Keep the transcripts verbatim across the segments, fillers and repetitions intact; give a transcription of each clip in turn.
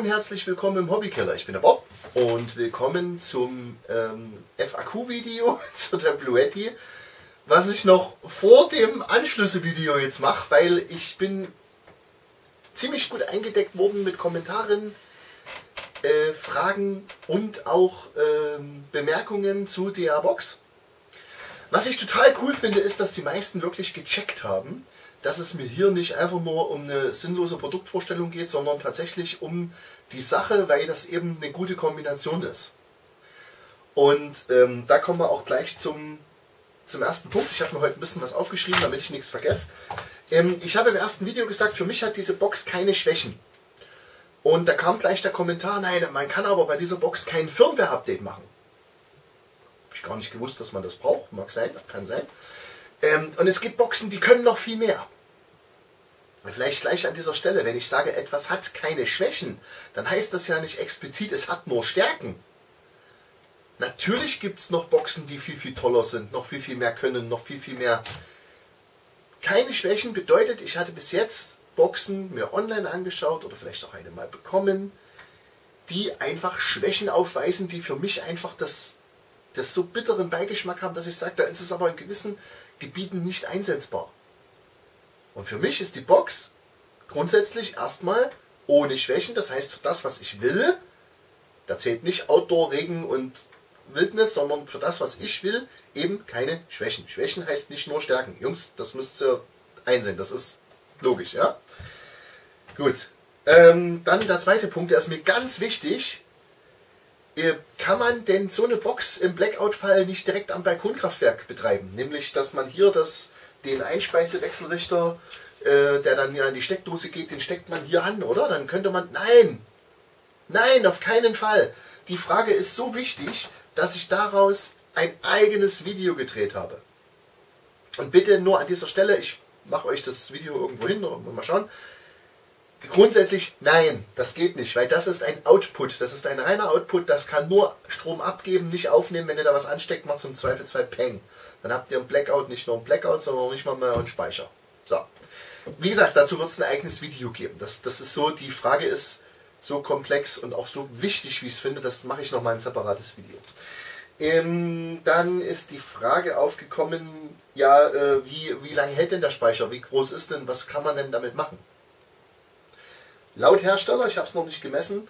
und herzlich willkommen im Hobbykeller. Ich bin der Bob und willkommen zum ähm, F A Q-Video zu der Bluetti, was ich noch vor dem Anschlüsse-Video jetzt mache, weil ich bin ziemlich gut eingedeckt worden mit Kommentaren, äh, Fragen und auch äh, Bemerkungen zu der Box. Was ich total cool finde, ist, dass die meisten wirklich gecheckt haben, dass es mir hier nicht einfach nur um eine sinnlose Produktvorstellung geht, sondern tatsächlich um die Sache, weil das eben eine gute Kombination ist. Und ähm, da kommen wir auch gleich zum, zum ersten Punkt. Ich habe mir heute ein bisschen was aufgeschrieben, damit ich nichts vergesse. Ähm, ich habe im ersten Video gesagt, für mich hat diese Box keine Schwächen. Und da kam gleich der Kommentar, nein, man kann aber bei dieser Box kein Firmware-Update machen. Habe ich gar nicht gewusst, dass man das braucht. Mag sein, kann sein. Ähm, und es gibt Boxen, die können noch viel mehr. Vielleicht gleich an dieser Stelle, wenn ich sage, etwas hat keine Schwächen, dann heißt das ja nicht explizit, es hat nur Stärken. Natürlich gibt es noch Boxen, die viel, viel toller sind, noch viel, viel mehr können, noch viel, viel mehr. Keine Schwächen bedeutet, ich hatte bis jetzt Boxen mir online angeschaut oder vielleicht auch eine mal bekommen, die einfach Schwächen aufweisen, die für mich einfach das... das so bitteren Beigeschmack haben, dass ich sage, da ist es aber in gewissen Gebieten nicht einsetzbar. Und für mich ist die Box grundsätzlich erstmal ohne Schwächen, das heißt für das, was ich will, da zählt nicht Outdoor, Regen und Wildnis, sondern für das, was ich will, eben keine Schwächen. Schwächen heißt nicht nur Stärken. Jungs, das müsst ihr einsehen, das ist logisch, ja? Gut, ähm, dann der zweite Punkt, der ist mir ganz wichtig. Kann man denn so eine Box im Blackout-Fall nicht direkt am Balkonkraftwerk betreiben? Nämlich, dass man hier das, den Einspeisewechselrichter, äh, der dann ja in die Steckdose geht, den steckt man hier an, oder? Dann könnte man... Nein! Nein, auf keinen Fall! Die Frage ist so wichtig, dass ich daraus ein eigenes Video gedreht habe. Und bitte nur an dieser Stelle, ich mache euch das Video irgendwo hin, mal schauen. Grundsätzlich nein, das geht nicht, weil das ist ein Output, das ist ein reiner Output, das kann nur Strom abgeben, nicht aufnehmen, wenn ihr da was ansteckt, macht es im Zweifelsfall Peng. Dann habt ihr einen Blackout, nicht nur einen Blackout, sondern auch nicht mal mehr einen Speicher. So. Wie gesagt, dazu wird es ein eigenes Video geben. Das, das ist so, die Frage ist so komplex und auch so wichtig, wie ich es finde, das mache ich nochmal ein separates Video. Ähm, dann ist die Frage aufgekommen, ja, äh, wie, wie lange hält denn der Speicher, wie groß ist denn, was kann man denn damit machen? Laut Hersteller, ich habe es noch nicht gemessen,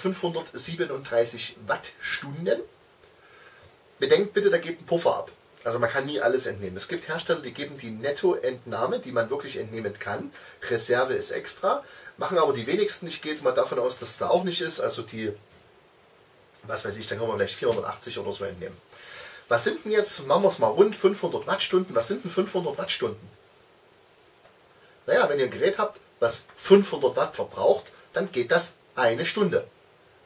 fünfhundertsiebenunddreißig Wattstunden. Bedenkt bitte, da geht ein Puffer ab. Also man kann nie alles entnehmen. Es gibt Hersteller, die geben die Nettoentnahme, die man wirklich entnehmen kann. Reserve ist extra. Machen aber die wenigsten. Ich gehe jetzt mal davon aus, dass es da auch nicht ist. Also die, was weiß ich, dann können wir vielleicht vierhundertachtzig oder so entnehmen. Was sind denn jetzt, machen wir es mal rund, fünfhundert Wattstunden. Was sind denn fünfhundert Wattstunden? Naja, wenn ihr ein Gerät habt, was fünfhundert Watt verbraucht, dann geht das eine Stunde.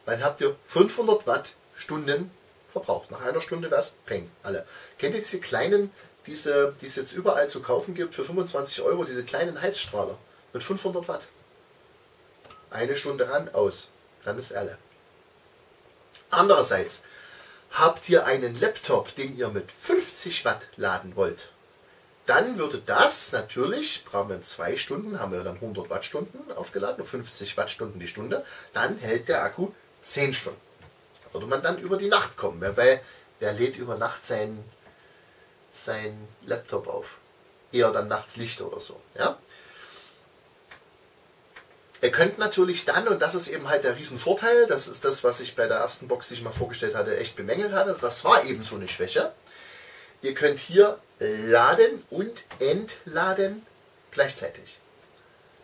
Dann habt ihr fünfhundert Wattstunden verbraucht. Nach einer Stunde wäre es peng, alle. Kennt ihr diese kleinen, diese, die es jetzt überall zu kaufen gibt für fünfundzwanzig Euro, diese kleinen Heizstrahler mit fünfhundert Watt? Eine Stunde ran, aus. Dann ist alle. Andererseits habt ihr einen Laptop, den ihr mit fünfzig Watt laden wollt. Dann würde das natürlich, brauchen wir in zwei Stunden, haben wir dann hundert Wattstunden aufgeladen, fünfzig Wattstunden die Stunde, dann hält der Akku zehn Stunden. Da würde man dann über die Nacht kommen, weil wer lädt über Nacht seinen, seinen Laptop auf? Eher dann nachts Licht oder so. Ja? Ihr könnt natürlich dann, und das ist eben halt der Riesenvorteil, das ist das, was ich bei der ersten Box, die ich mal vorgestellt hatte, echt bemängelt hatte, das war eben so eine Schwäche. Ihr könnt hier laden und entladen gleichzeitig.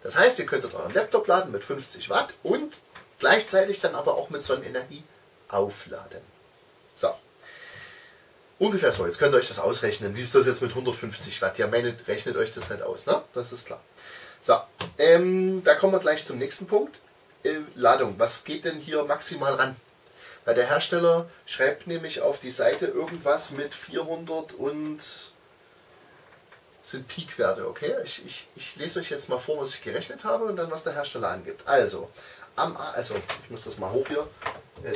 Das heißt, ihr könntet euren Laptop laden mit fünfzig Watt und gleichzeitig dann aber auch mit Sonnenenergie aufladen. So. Ungefähr so. Jetzt könnt ihr euch das ausrechnen. Wie ist das jetzt mit hundertfünfzig Watt? Ja, meine, rechnet euch das nicht aus, ne? Das ist klar. So. Ähm, da kommen wir gleich zum nächsten Punkt. Äh, Ladung. Was geht denn hier maximal ran? Weil der Hersteller schreibt nämlich auf die Seite irgendwas mit vierhundert und sind Peakwerte, okay? Ich, ich, ich lese euch jetzt mal vor, was ich gerechnet habe und dann was der Hersteller angibt. Also, am A, also ich muss das mal hoch hier,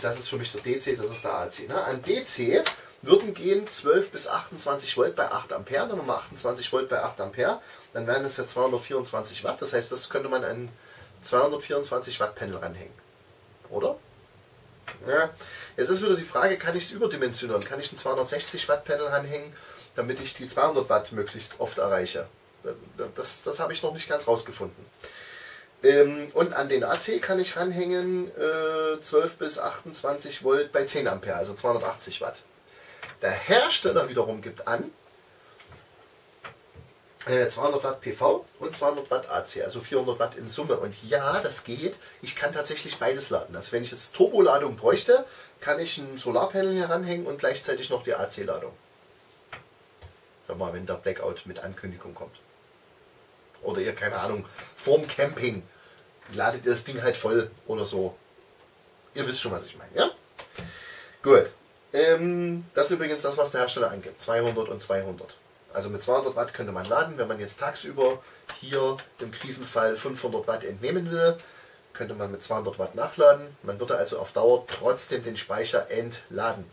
das ist für mich der D C, das ist der A C. Ne? An D C würden gehen zwölf bis achtundzwanzig Volt bei acht Ampere, dann nochmal achtundzwanzig Volt bei acht Ampere, dann wären das ja zweihundertvierundzwanzig Watt, das heißt, das könnte man an zweihundertvierundzwanzig Watt Panel ranhängen. Oder? Ja. Jetzt ist wieder die Frage, kann ich es überdimensionieren? Kann ich ein zweihundertsechzig Watt Panel ranhängen, damit ich die zweihundert Watt möglichst oft erreiche? Das, das habe ich noch nicht ganz rausgefunden. Und an den A C kann ich ranhängen zwölf bis achtundzwanzig Volt bei zehn Ampere, also zweihundertachtzig Watt. Der Hersteller wiederum gibt an zweihundert Watt P V und zweihundert Watt A C, also vierhundert Watt in Summe. Und ja, das geht. Ich kann tatsächlich beides laden. Also wenn ich jetzt Turboladung bräuchte, kann ich ein Solarpanel hier ranhängen und gleichzeitig noch die A C-Ladung. Schau mal, wenn der Blackout mit Ankündigung kommt. Oder ihr, keine Ahnung, vorm Camping ladet ihr das Ding halt voll oder so. Ihr wisst schon, was ich meine, ja? Gut. Ähm, das ist übrigens das, was der Hersteller angibt. zweihundert und zweihundert. Also mit zweihundert Watt könnte man laden. Wenn man jetzt tagsüber hier im Krisenfall fünfhundert Watt entnehmen will, könnte man mit zweihundert Watt nachladen. Man würde also auf Dauer trotzdem den Speicher entladen.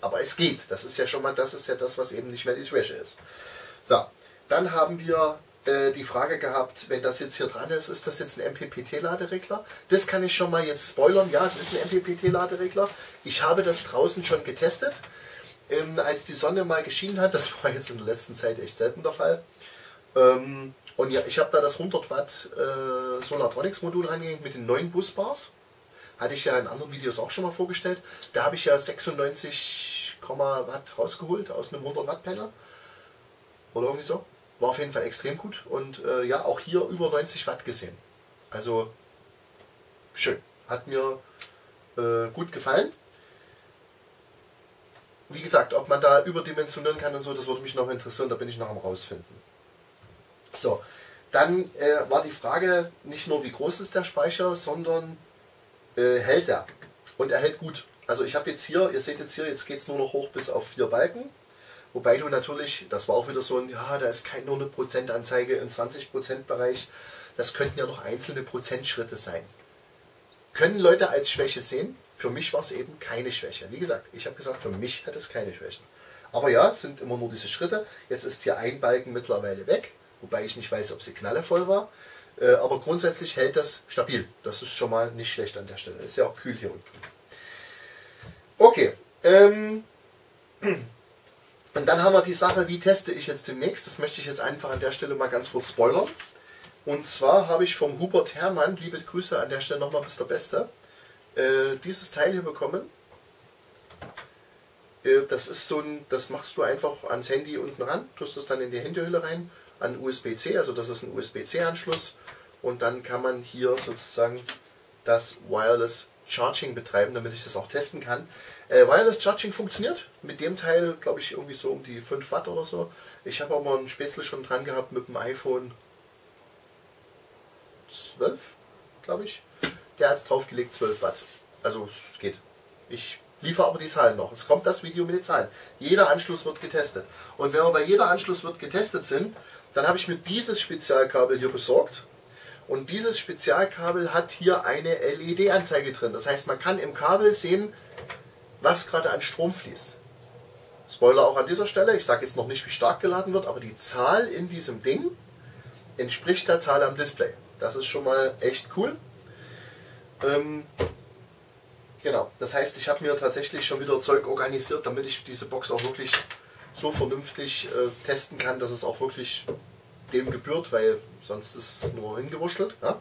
Aber es geht. Das ist ja schon mal, das ist ja das, was eben nicht mehr die Schwäche ist. So. Dann haben wir äh, die Frage gehabt, wenn das jetzt hier dran ist, ist das jetzt ein M P P T-Laderegler? Das kann ich schon mal jetzt spoilern. Ja, es ist ein M P P T-Laderegler. Ich habe das draußen schon getestet, ähm, als die Sonne mal geschienen hat. Das war jetzt in der letzten Zeit echt selten der Fall. Ähm, und ja, ich habe da das hundert Watt äh, Solartronics-Modul angehängt mit den neuen Busbars. Hatte ich ja in anderen Videos auch schon mal vorgestellt. Da habe ich ja sechsundneunzig Watt rausgeholt aus einem hundert Watt Panel. Oder irgendwie so. War auf jeden Fall extrem gut und äh, ja, auch hier über neunzig Watt gesehen. Also schön. Hat mir äh, gut gefallen. Wie gesagt, ob man da überdimensionieren kann und so, das würde mich noch interessieren, da bin ich noch am rausfinden. So, dann äh, war die Frage nicht nur, wie groß ist der Speicher, sondern äh, hält er. Und er hält gut. Also ich habe jetzt hier, ihr seht jetzt hier, jetzt geht es nur noch hoch bis auf vier Balken. Wobei du natürlich, das war auch wieder so ein, ja, da ist keine nur eine Prozentanzeige im zwanzig Prozent-Bereich. Das könnten ja noch einzelne Prozentschritte sein. Können Leute als Schwäche sehen? Für mich war es eben keine Schwäche. Wie gesagt, ich habe gesagt, für mich hat es keine Schwächen. Aber ja, es sind immer nur diese Schritte. Jetzt ist hier ein Balken mittlerweile weg, wobei ich nicht weiß, ob sie knallevoll war. Aber grundsätzlich hält das stabil. Das ist schon mal nicht schlecht an der Stelle. Ist ja auch kühl hier unten. Okay, ähm... und dann haben wir die Sache, wie teste ich jetzt demnächst. Das möchte ich jetzt einfach an der Stelle mal ganz kurz spoilern. Und zwar habe ich vom Hubert Herrmann, liebe Grüße an der Stelle nochmal, bis der Beste, äh, dieses Teil hier bekommen. Äh, das ist so ein, das machst du einfach ans Handy unten ran, tust es dann in die Handyhülle rein, an U S B C, also das ist ein U S B C-Anschluss. Und dann kann man hier sozusagen das Wireless Charging betreiben, damit ich das auch testen kann. Äh, Wireless Charging funktioniert mit dem Teil, glaube ich, irgendwie so um die fünf Watt oder so. Ich habe aber einen Spätzle schon dran gehabt mit dem iPhone zwölf, glaube ich. Der hat es draufgelegt, zwölf Watt. Also es geht. Ich liefere aber die Zahlen noch. Es kommt das Video mit den Zahlen. Jeder Anschluss wird getestet. Und wenn wir bei jeder Anschluss wird getestet sind, dann habe ich mir dieses Spezialkabel hier besorgt. Und dieses Spezialkabel hat hier eine L E D-Anzeige drin. Das heißt, man kann im Kabel sehen, was gerade an Strom fließt. Spoiler auch an dieser Stelle. Ich sage jetzt noch nicht, wie stark geladen wird, aber die Zahl in diesem Ding entspricht der Zahl am Display. Das ist schon mal echt cool. Ähm, genau. Das heißt, ich habe mir tatsächlich schon wieder Zeug organisiert, damit ich diese Box auch wirklich so vernünftig äh, testen kann, dass es auch wirklich dem gebührt, weil sonst ist es nur hingewurschtelt. Ja?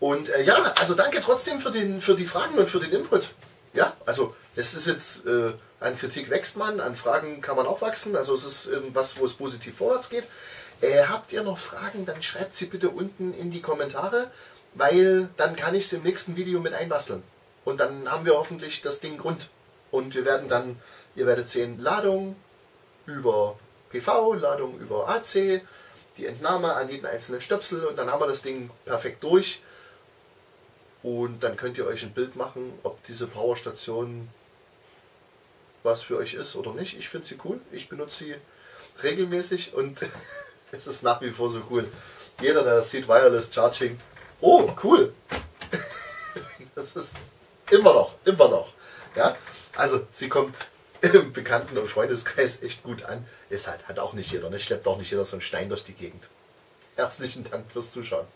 Und äh, ja, also danke trotzdem für, den, für die Fragen und für den Input. Ja, also es ist jetzt, äh, an Kritik wächst man, an Fragen kann man auch wachsen. Also es ist ähm, was, wo es positiv vorwärts geht. Äh, habt ihr noch Fragen, dann schreibt sie bitte unten in die Kommentare, weil dann kann ich es im nächsten Video mit einbasteln. Und dann haben wir hoffentlich das Ding rund. Und wir werden dann, ihr werdet sehen, Ladung über P V, Ladung über A C, die Entnahme an jeden einzelnen Stöpsel und dann haben wir das Ding perfekt durch. Und dann könnt ihr euch ein Bild machen, ob diese Powerstation was für euch ist oder nicht. Ich finde sie cool, ich benutze sie regelmäßig und es ist nach wie vor so cool. Jeder, der das sieht, Wireless Charging, oh cool, das ist immer noch, immer noch. Ja? Also sie kommt im Bekannten- und Freundeskreis echt gut an. Ist halt, hat auch nicht jeder, ne? Schleppt auch nicht jeder so einen Stein durch die Gegend. Herzlichen Dank fürs Zuschauen.